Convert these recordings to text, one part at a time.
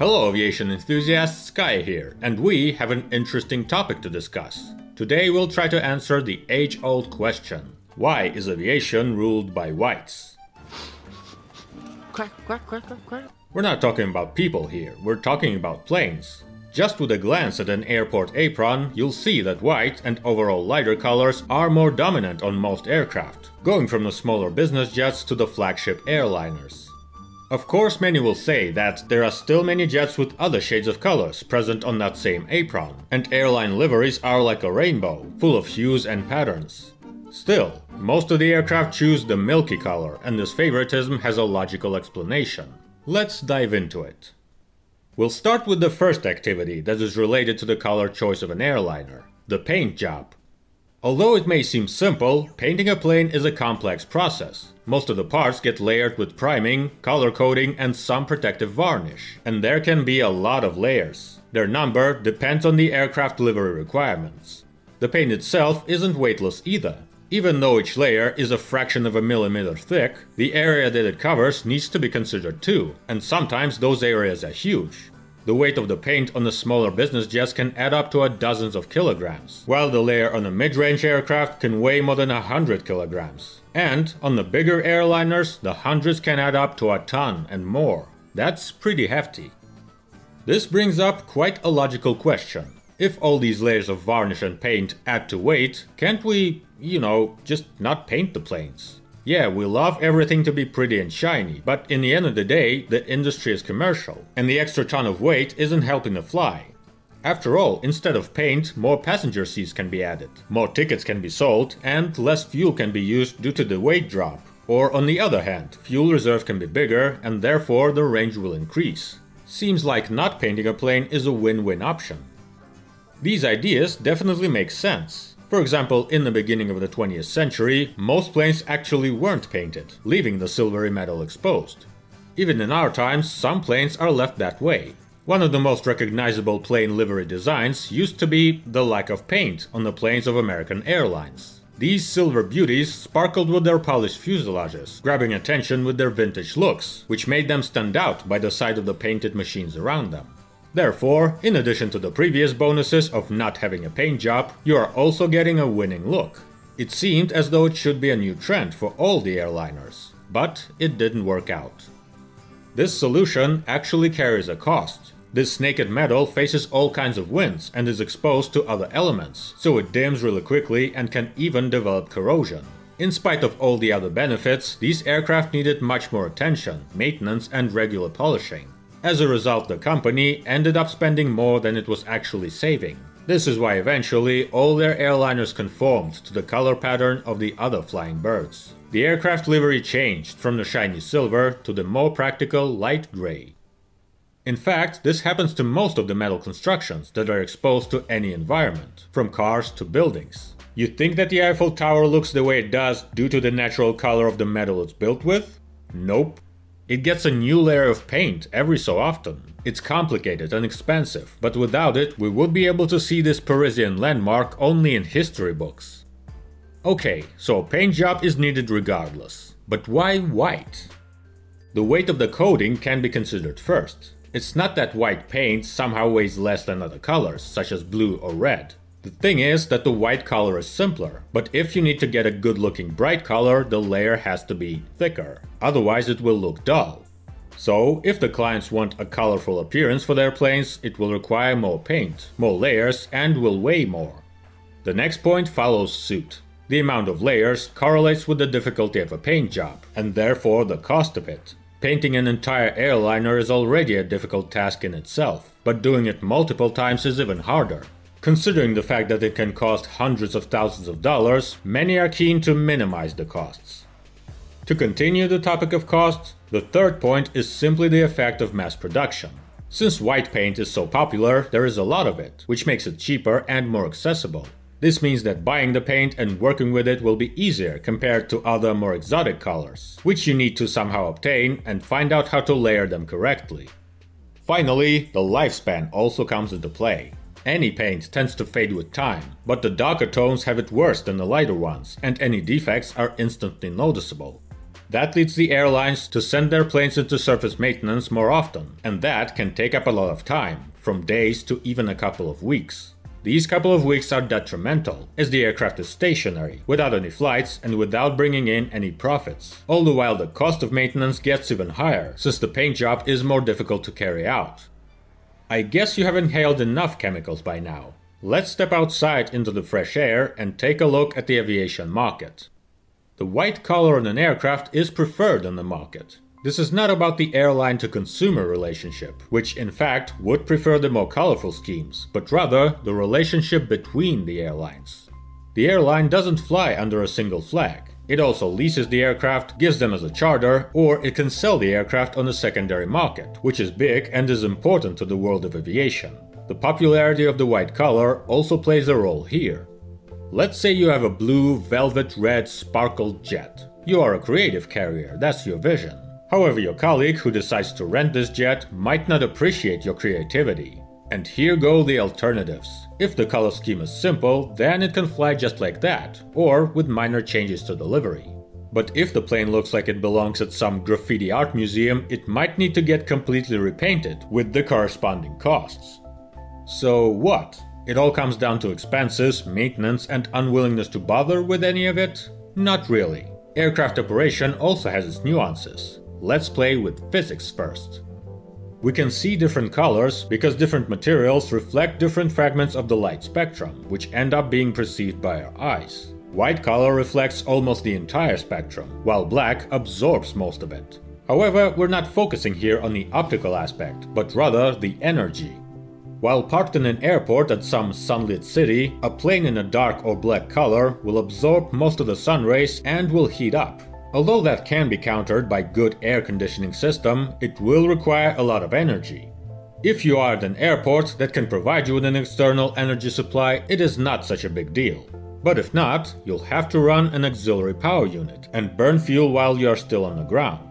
Hello aviation enthusiasts, Sky here, and we have an interesting topic to discuss. Today we'll try to answer the age-old question, why is aviation ruled by whites? Quack, quack, quack, quack, quack. We're not talking about people here, we're talking about planes. Just with a glance at an airport apron, you'll see that white and overall lighter colors are more dominant on most aircraft, going from the smaller business jets to the flagship airliners. Of course, many will say that there are still many jets with other shades of colors present on that same apron, and airline liveries are like a rainbow, full of hues and patterns. Still, most of the aircraft choose the milky color, and this favoritism has a logical explanation. Let's dive into it. We'll start with the first activity that is related to the color choice of an airliner, the paint job. Although it may seem simple, painting a plane is a complex process. Most of the parts get layered with priming, color coding, and some protective varnish, and there can be a lot of layers. Their number depends on the aircraft livery requirements. The paint itself isn't weightless either. Even though each layer is a fraction of a millimeter thick, the area that it covers needs to be considered too, and sometimes those areas are huge. The weight of the paint on the smaller business jets can add up to dozens of kilograms, while the layer on a mid-range aircraft can weigh more than 100 kilograms. And on the bigger airliners, the hundreds can add up to a ton and more. That's pretty hefty. This brings up quite a logical question. If all these layers of varnish and paint add to weight, can't we, just not paint the planes? Yeah, we love everything to be pretty and shiny, but in the end of the day, the industry is commercial, and the extra ton of weight isn't helping the fly. After all, instead of paint, more passenger seats can be added, more tickets can be sold, and less fuel can be used due to the weight drop. Or on the other hand, fuel reserve can be bigger, and therefore the range will increase. Seems like not painting a plane is a win-win option. These ideas definitely make sense. For example, in the beginning of the 20th century, most planes actually weren't painted, leaving the silvery metal exposed. Even in our times, some planes are left that way. One of the most recognizable plane livery designs used to be the lack of paint on the planes of American Airlines. These silver beauties sparkled with their polished fuselages, grabbing attention with their vintage looks, which made them stand out by the side of the painted machines around them. Therefore, in addition to the previous bonuses of not having a paint job, you are also getting a winning look. It seemed as though it should be a new trend for all the airliners, but it didn't work out. This solution actually carries a cost. This naked metal faces all kinds of winds and is exposed to other elements, so it dims really quickly and can even develop corrosion. In spite of all the other benefits, these aircraft needed much more attention, maintenance, and regular polishing. As a result, the company ended up spending more than it was actually saving. This is why eventually all their airliners conformed to the color pattern of the other flying birds. The aircraft livery changed from the shiny silver to the more practical light gray. In fact, this happens to most of the metal constructions that are exposed to any environment, from cars to buildings. You think that the Eiffel Tower looks the way it does due to the natural color of the metal it's built with? Nope. It gets a new layer of paint every so often. It's complicated and expensive, but without it, we would be able to see this Parisian landmark only in history books. Okay, so a paint job is needed regardless. But why white? The weight of the coating can be considered first. It's not that white paint somehow weighs less than other colors, such as blue or red. The thing is that the white color is simpler, but if you need to get a good-looking bright color, the layer has to be thicker, otherwise it will look dull. So, if the clients want a colorful appearance for their planes, it will require more paint, more layers, and will weigh more. The next point follows suit. The amount of layers correlates with the difficulty of a paint job, and therefore the cost of it. Painting an entire airliner is already a difficult task in itself, but doing it multiple times is even harder. Considering the fact that it can cost hundreds of thousands of dollars, many are keen to minimize the costs. To continue the topic of costs, the third point is simply the effect of mass production. Since white paint is so popular, there is a lot of it, which makes it cheaper and more accessible. This means that buying the paint and working with it will be easier compared to other more exotic colors, which you need to somehow obtain and find out how to layer them correctly. Finally, the lifespan also comes into play. Any paint tends to fade with time, but the darker tones have it worse than the lighter ones, and any defects are instantly noticeable. That leads the airlines to send their planes into surface maintenance more often, and that can take up a lot of time, from days to even a couple of weeks. These couple of weeks are detrimental, as the aircraft is stationary, without any flights and without bringing in any profits. All the while the cost of maintenance gets even higher, since the paint job is more difficult to carry out. I guess you have inhaled enough chemicals by now. Let's step outside into the fresh air and take a look at the aviation market. The white collar on an aircraft is preferred in the market. This is not about the airline-to-consumer relationship, which in fact would prefer the more colorful schemes, but rather the relationship between the airlines. The airline doesn't fly under a single flag. It also leases the aircraft, gives them as a charter, or it can sell the aircraft on the secondary market, which is big and is important to the world of aviation. The popularity of the white collar also plays a role here. Let's say you have a blue, velvet, red, sparkled jet. You are a creative carrier, that's your vision. However, your colleague who decides to rent this jet might not appreciate your creativity. And here go the alternatives. If the color scheme is simple, then it can fly just like that, or with minor changes to delivery. But if the plane looks like it belongs at some graffiti art museum, it might need to get completely repainted, with the corresponding costs. So what? It all comes down to expenses, maintenance, and unwillingness to bother with any of it? Not really. Aircraft operation also has its nuances. Let's play with physics first. We can see different colors because different materials reflect different fragments of the light spectrum, which end up being perceived by our eyes. White color reflects almost the entire spectrum, while black absorbs most of it. However, we're not focusing here on the optical aspect, but rather the energy. While parked in an airport at some sunlit city, a plane in a dark or black color will absorb most of the sun rays and will heat up. Although that can be countered by good air conditioning system, it will require a lot of energy. If you are at an airport that can provide you with an external energy supply, it is not such a big deal. But if not, you'll have to run an auxiliary power unit and burn fuel while you are still on the ground.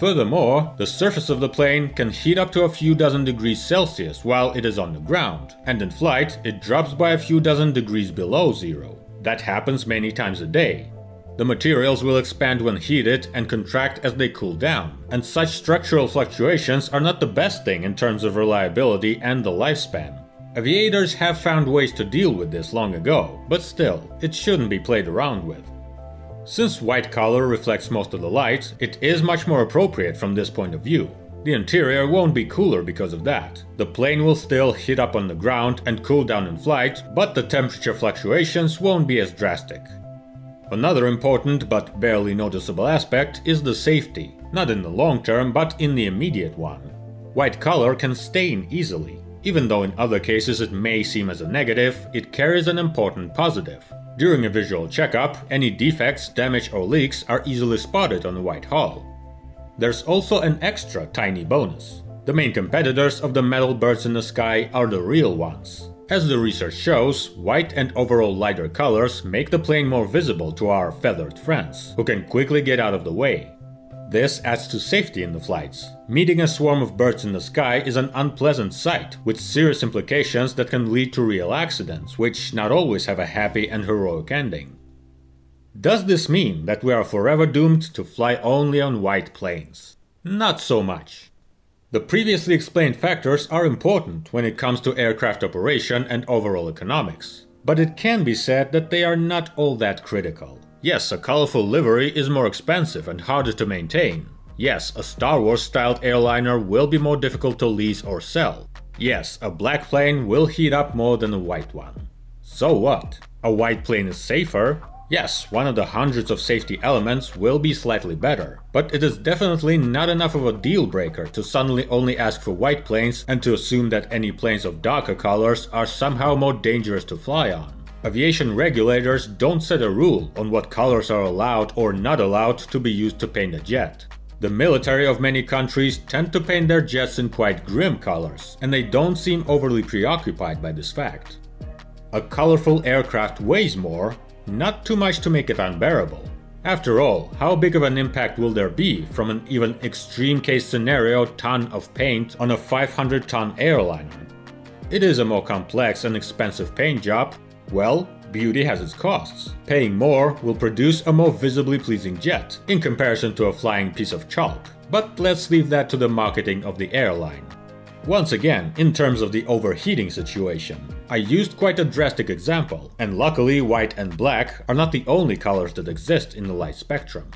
Furthermore, the surface of the plane can heat up to a few dozen degrees Celsius while it is on the ground, and in flight it drops by a few dozen degrees below zero. That happens many times a day. The materials will expand when heated and contract as they cool down, and such structural fluctuations are not the best thing in terms of reliability and the lifespan. Aviators have found ways to deal with this long ago, but still, it shouldn't be played around with. Since white color reflects most of the light, it is much more appropriate from this point of view. The interior won't be cooler because of that. The plane will still heat up on the ground and cool down in flight, but the temperature fluctuations won't be as drastic. Another important but barely noticeable aspect is the safety, not in the long term but in the immediate one. White color can stain easily. Even though in other cases it may seem as a negative, it carries an important positive. During a visual checkup, any defects, damage or leaks are easily spotted on the white hull. There's also an extra tiny bonus. The main competitors of the metal birds in the sky are the real ones. As the research shows, white and overall lighter colors make the plane more visible to our feathered friends, who can quickly get out of the way. This adds to safety in the flights. Meeting a swarm of birds in the sky is an unpleasant sight, with serious implications that can lead to real accidents, which not always have a happy and heroic ending. Does this mean that we are forever doomed to fly only on white planes? Not so much. The previously explained factors are important when it comes to aircraft operation and overall economics, but it can be said that they are not all that critical. Yes, a colorful livery is more expensive and harder to maintain. Yes, a Star Wars-styled airliner will be more difficult to lease or sell. Yes, a black plane will heat up more than a white one. So what? A white plane is safer? Yes, one of the hundreds of safety elements will be slightly better, but it is definitely not enough of a deal-breaker to suddenly only ask for white planes and to assume that any planes of darker colors are somehow more dangerous to fly on. Aviation regulators don't set a rule on what colors are allowed or not allowed to be used to paint a jet. The military of many countries tend to paint their jets in quite grim colors, and they don't seem overly preoccupied by this fact. A colorful aircraft weighs more, not too much to make it unbearable. After all, how big of an impact will there be from an even extreme case scenario ton of paint on a 500-ton airliner? It is a more complex and expensive paint job. Well, beauty has its costs. Paying more will produce a more visibly pleasing jet, in comparison to a flying piece of chalk. But let's leave that to the marketing of the airline. Once again, in terms of the overheating situation, I used quite a drastic example, and luckily white and black are not the only colors that exist in the light spectrum.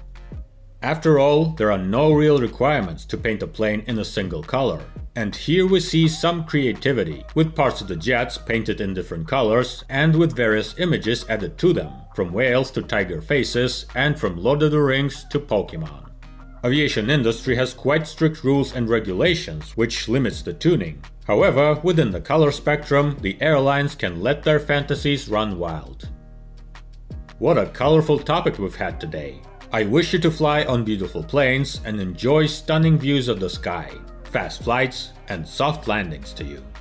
After all, there are no real requirements to paint a plane in a single color. And here we see some creativity, with parts of the jets painted in different colors and with various images added to them, from whales to tiger faces and from Lord of the Rings to Pokemon. Aviation industry has quite strict rules and regulations, which limits the tuning. However, within the color spectrum, the airlines can let their fantasies run wild. What a colorful topic we've had today. I wish you to fly on beautiful planes and enjoy stunning views of the sky, fast flights, and soft landings to you.